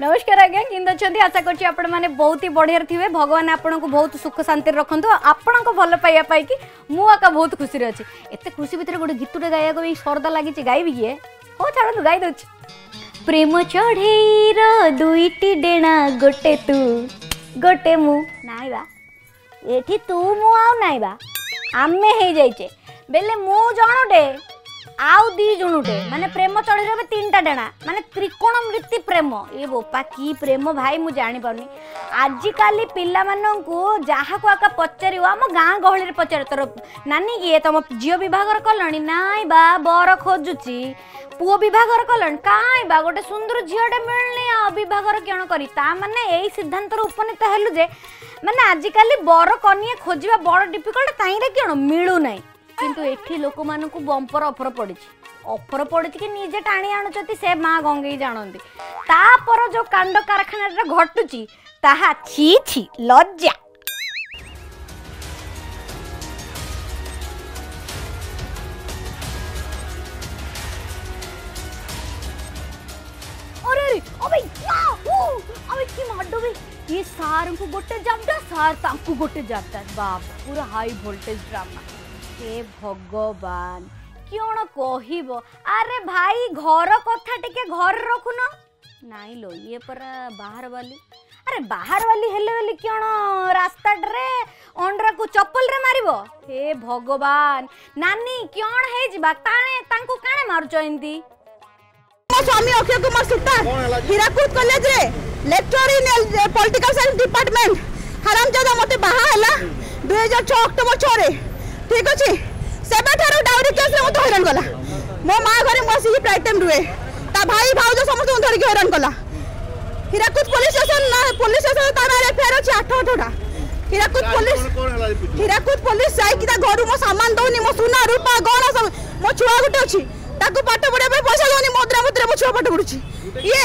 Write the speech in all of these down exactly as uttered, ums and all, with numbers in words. नमस्कार आज्ञा कि आशा करछि आपण माने बहुत ही बढ़िया थिबे। भगवान आपन को बहुत सुख शांति रखंतु। आपण को भल पाइया पाई कि मु आका बहुत खुशी अछि। एते खुशी भीतर गोटे गीतटा गाया को सरदा लागी छि। गाइबि किए हो छाड़ू गाई दउछ। प्रेम चढ़ई रो दुईटी डेणा गोटे तू गोटे मु नाइबा एठी तू मु आ नाइबा आमे हे जाइछे बेले मु जणोटे आउ दी जुणुटे माने प्रेम चढ़ी रहा तीन टा डेणा माने त्रिकोणमिति प्रेम। ये बोपा की प्रेम भाई मुझे जानी पारनी। आजिकाली पिला मानकू जहाँ को आका पचार आम गाँ गहली पचार तोर नानी किए तुम झील बहर कलणी नाई बा बर खोजुची पुओ बहर कलण कई बा गोटे सुंदर झीटे मिलनी आर किण करी माने यही सिद्धांत उपनीत हेलु जे माने आजिकाली बर कनिए खोजा बड़ डिफिकल्ट ताईरे किण मिलूना किंतु एठी लोक मानक बंपर अफर पड़ी अफर पड़ी कि निजे टाणी आणुंच से माँ गंगे जानती तापर जो कांड कारखाना घटुची ताहा छी छी लज्जा। अरे अबे अबे की माडो बे ये सार को गोटे जामदा सार तांकू गोटे जामदा बाप पूरा हाई वोल्टेज ड्रामा। हे भगवान क्यों कहब अरे भाई घर कथा टिके घर रखुन नाई लो ये परा बाहर वाली अरे बाहर वाली हेले वाली क्यों रास्ता डरे अंडरा को चप्पल रे मारिबो। हे भगवान नानी क्यों है जी बात ताने तांको काने मारु चोइंदी। मो स्वामी अक्षय कुमार सुतार हीराकुद कॉलेज रे lecture in political science department हरामजादा मते बाहा हला दो हज़ार छह अक्टूबर छह रे ठीक अच्छे से डाउरी केस में मत हैरान कला मो माँ घर मुझे प्राय टाइम रुए ता भाई भाज समस्त धरिक हैरान कला। Hirakud police station police station तार एफआईआर अच्छे आठ आठटा हीराकुद पुलिस हीराकुद पुलिस जाकि घर मो सामान दौनी मो सुना रूपा गहना सब मो छुआ गोटे अच्छी पाठ पढ़ाई पैसा दौनी मुद्रा मुद्रा मो छुआ पाठ पढ़ुची ये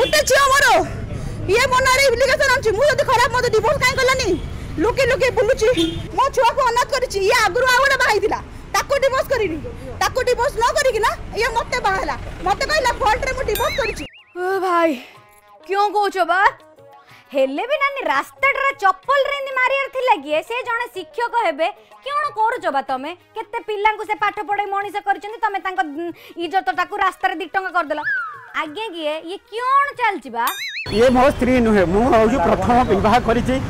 गोटे झील मोर ये मो नारे एप्लिकेशन अच्छी मुझे खराब मत डिवोर्स कहीं कलानी लुके लुके बुलुची मो छुआ को अनाथ करी ये आगुरी आउ गोटे बाई ताको डिवोर्स करीनी ताको डिवोर्स न करी ना ये मते बाहला मते कहला फॉल्ट रे मो डिवोर्स करी ओ भाई क्यों कहछो बा हेले भी नानी रास्ता डरा चप्पल रेंदी मारियार थिला कि से जने शिक्षक हेबे क्यों करूछो बा तमे केते पिल्ला को से पाठ पढ़ाई मनीष करछन तमे तांको इज्जत ताको रास्ता रे दो टका कर देला आगे किए ये क्यों चलछि बा। ये मो स्त्री नु है मु हौजु प्रथम विवाह करी छी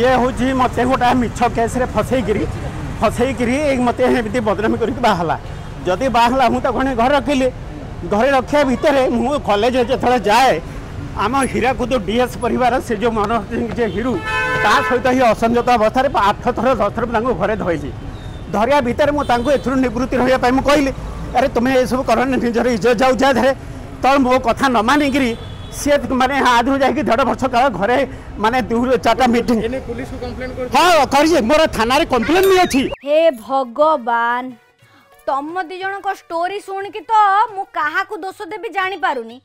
ये हूँ मत गोटा मिछ केस फसईकि फसईकि मत बदनामी करहला जदि बाहला मुझे घरे घर रखिली घरे रखा भितर मुझे कॉलेज जो जाए आम हीराकुद डीएस परिवार से जो मनोहर सिंह हिरू ता सहित ही असंजत अवस्था आठ थर दस थर घरे धरली धरिया भितर मुझे निवृत्ति रहा कहली अरे तुम्हें ये सब कर निजर इज्जत जाऊ जाए तो मो कथा न मानिक से माने आज जाकि डेढ़ वर्ष काल घरे माने दूर चारटा मीटिंग पुलिस को कंप्लेन कर हां करिए मोर थाना रे कंप्लेन नहीं अछि। हे भगवान तम दी जण को स्टोरी सुन के तो मु कहा को दोष देबी जानि पारुनी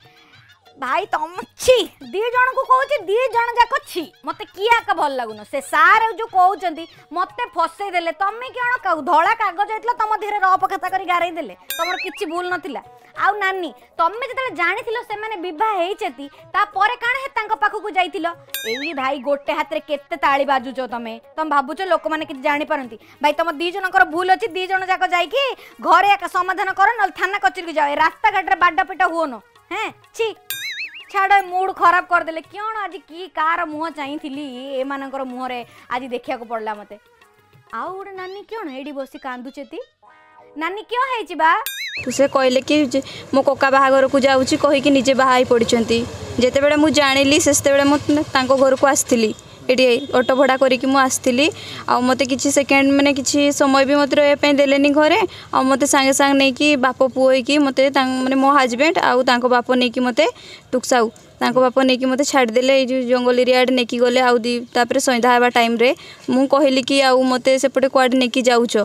भाई तम छी दी जण को कहू छी दी जण जाको छी मते किया का भल लागुनो से सार जो कहू चंदी मते फसै देले तमे केण का धोला कागज आइतला तम धीरे रप कथा करी गारै देले तमर किछि भूल नथिला आउ नानी तमे जतले जानिथिलो से माने विवाह हेइ चेती ता परे काण हे तांको पाखु को जाइथिलो एई भाई गोटे हाथ रे केते ताळी बाजू छो तमे तम भाबु छो लोक माने कि जानि परंती भाई तम दी जनकर भूल अछि दी जन जाको जाई कि घरे एक समाधान करो न थाना कचरी को जाओ रास्ता घाट रे बाडा पिटा होनो हैं छी छाड़ मूड खराब कर देले क्यों आज की कार मुह चाहि थिली ए मानकर मुह रे आज देखिया को पड़ला मते आउ गोटे नानी क्यों हेडी बसी कांदु चेती नानी क्यों हेइ छिबा तो से कहले कि मो कोका बाहागर को जाऊँगी कहीकि निजे बाहाई पड़ती जिते बड़े मुझे जाणी से घर को आसती ये ऑटो भड़ा करी आसती आ मत किसी सेकेंड मैंने किसी समय भी मत रहा देले घरे आ मत सांगे सांगे नहीं कि बाप पुओक मत मैंने मो हजबैंड आउ बाप नहीं मत टुकसाऊ बाप नहीं मत छाड़देले ये जंगल एरिया नहीं गले आपर सैंधा होगा टाइम मुँ कहली कि आउ मत सेपटे कड़े नहीं जाऊच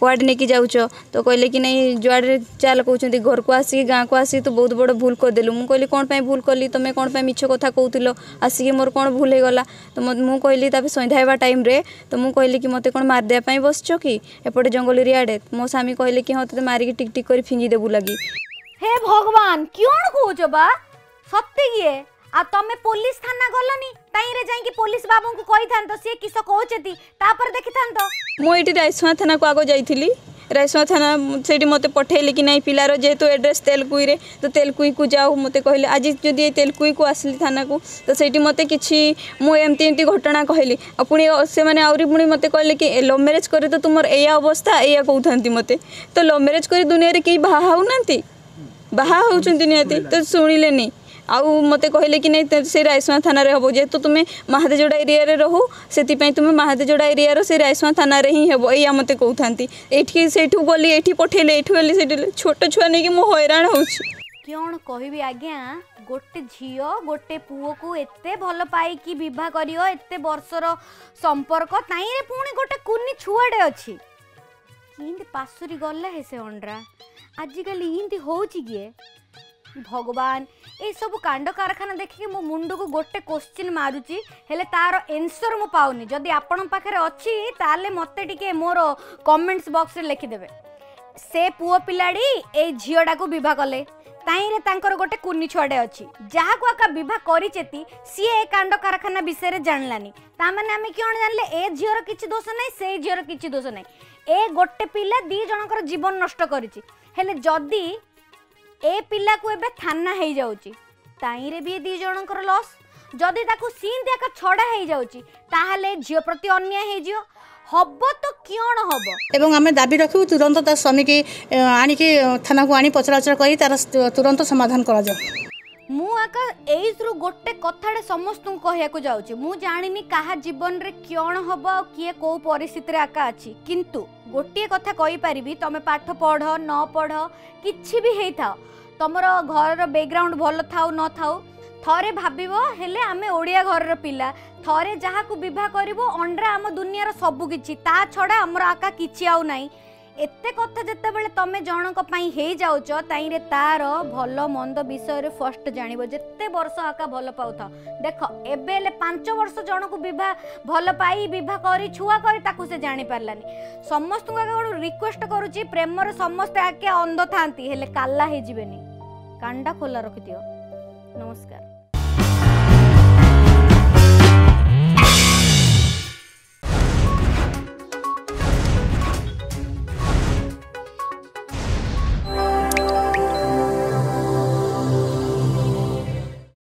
क्वाड नहीं जाऊच तो कहले कि नहीं जुआड़े चाल कहते घर को आसिक गाँव को आसिक तो बहुत बड़ भूल करदेलु मुझे कहली कौन पाई भूल कली तुम्हें कौन पाई मिछ कथा कहूल आसिक मोर कौन भूल हो गला तो मुझे कहली ताप सन्ध्या टाइम रे तो मुझे कहली कि मत कौन मारदेप बस कि एपटे जंगल एरियाडे मो स्वामी कहले कि हाँ तेज मारिकी टिक टिक कर फिंगीदेबू लगी। हे भगवान क्यों कहच बा सत्य किए आ तमे पुलिस थाना गलनी ताई रे जाई कि पुलिस बाबू को कहि थान तो से किसो कहउचेती तापर देखि थान तो मो एटी रायसुआ थाना को आगो जाईथिली रायसुआ थाना सेठी मते पठेले कि नाही पिलारो जेतु एड्रेस तेलकुई रे तो तेलकुई को जाऊ मते कहले आज जदी तेलकुई को आसली थाना को तो सेठी मते किछि मो एमती एमती घटना कहली आ पुणी से माने आउरी पुणी मते कहले कि लव मैरिज करे तो तुमर एया अवस्था एया कहउ थांती मते तो लव मैरिज करे दुनिया रे केई बाहाउ नांती बाहा होउचंती नियति तो सुनिले नै आउ मते कहले कि नहीं से रायसुआ थाना रे हबो जेतु तुमे महादेजोड़ा एरिया रे रहू सेति पई तुमे महादेजोड़ा एरिया रो से रायसुआ थाना रे ही हबो एया मते कहउ थांती एठी सेठू गली एठी पठेले एठू गली सेठी छोट छुआ नै कि मो हैरान होउछि कोन कहबी आज्ञा गोटे झियो गोटे पुओ को एत्ते भलो पाई कि विवाह करियो एत्ते वर्ष रो संपर्क ताई रे पुणी गोटे कुन्नी छुआडे अछि किंद पासुरी गल्ला हेसे ओंडरा आजिकल इंती हो भगवान ये सब कांड कारखाना देखिए मो मुंड को गोटे क्वेश्चन मारुची हेले तार एनसर मु पाउनी जदि आपण पाखरे अछि ताले मते टिके मोर कमेंट्स बॉक्स रे लिखि देबे से पुओ पिलाडी ए झियोडा को विवाह कले ताई रे तांकर गोटे कुन्नी छुआडे अछि जहा को का विवाह करिचेती सिए कांड कारखाना विषय रे जानलानी ता माने हमें कियो जानले ए झियोर किछि दोष नै से झियोर किछि दोष नै ए गोटे पिला दी जनकर जीवन नष्ट करिछि हेले जदि ए पिला को एबे थाना है जाउची ताई रे भी दी जनकर लॉस जदि ताको सींधा का छड़ा है जाउची ताहले झियो प्रति अन्याय है जियो हब तो कियण हब एवं हमें दाबी रखू तुरंत तार स्वामी के आनी के थाना को आनी पचराचरा करी तार तुरंत समाधान करा जाय मु आका एइसरु गोटे कथाडे समस्त कहया को जाउची मु जानिनी काहा जीवन रे कियण हब आ किए को परिस्थिति रे आका अछि किंतु गोटे कथा कहि परिबी तमे पाठ पढ़ न पढ़ किछि भी हेई था तमर घर रो बैकग्राउंड भलो थाउ न थाउ थरे भाबिबो हेले आमे ओडिया घर रो पिला थरे जहा को विवाह करिवो अंडरा हम दुनिया रो सब किछि ता छडा हमर आका किछि आउ नाही एते कथा जते बेले तमे जनक पई हे जाउछ ताई रे तार भलो मंद विषय रे फर्स्ट जानिबो जते वर्ष आका भलो पाउथा देखो एबेले पाँच वर्ष जनक विवाह भलो पाई विवाह करी छुआ करी ताकू से जानि परलानी समस्त को रिक्वेस्ट करूची प्रेम रे समस्त आके अंध थांती हेले काला हे जिबेनी कांडा खोला रखि दियो नमस्कार।